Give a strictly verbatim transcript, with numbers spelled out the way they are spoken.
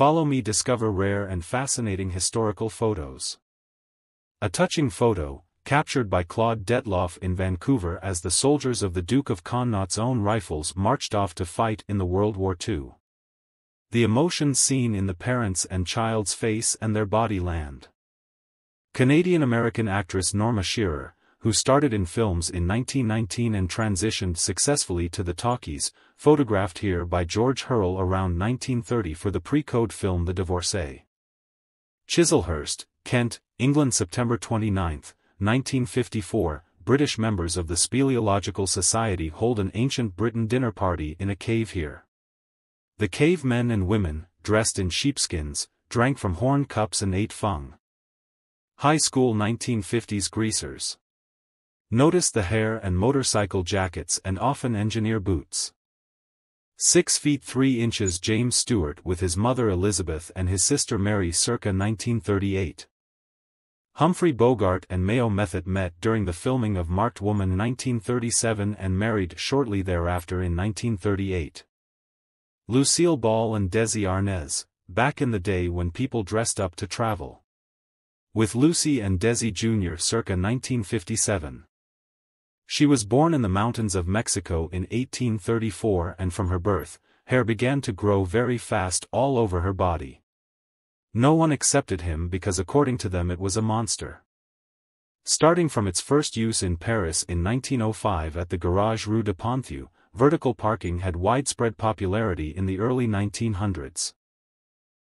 Follow me, discover rare and fascinating historical photos. A touching photo, captured by Claude Detloff in Vancouver as the soldiers of the Duke of Connaught's own rifles marched off to fight in the World War Two. The emotion seen in the parents' and child's face and their body land. Canadian-American actress Norma Shearer, who started in films in nineteen nineteen and transitioned successfully to the talkies, photographed here by George Hurrell around nineteen thirty for the pre-code film The Divorcee. Chislehurst, Kent, England, September twenty-ninth, nineteen fifty-four, British members of the Speleological Society hold an ancient Britain dinner party in a cave here. The cave men and women, dressed in sheepskins, drank from horn cups and ate fung. High school nineteen fifties greasers. Notice the hair and motorcycle jackets and often engineer boots. six feet three inches James Stewart with his mother Elizabeth and his sister Mary circa nineteen thirty-eight. Humphrey Bogart and Mayo Method met during the filming of Marked Woman nineteen thirty-seven and married shortly thereafter in nineteen thirty-eight. Lucille Ball and Desi Arnaz, back in the day when people dressed up to travel. With Lucy and Desi Junior circa nineteen fifty-seven. She was born in the mountains of Mexico in eighteen thirty-four and from her birth, hair began to grow very fast all over her body. No one accepted him because according to them it was a monster. Starting from its first use in Paris in nineteen oh five at the Garage Rue de Ponthieu, vertical parking had widespread popularity in the early nineteen hundreds.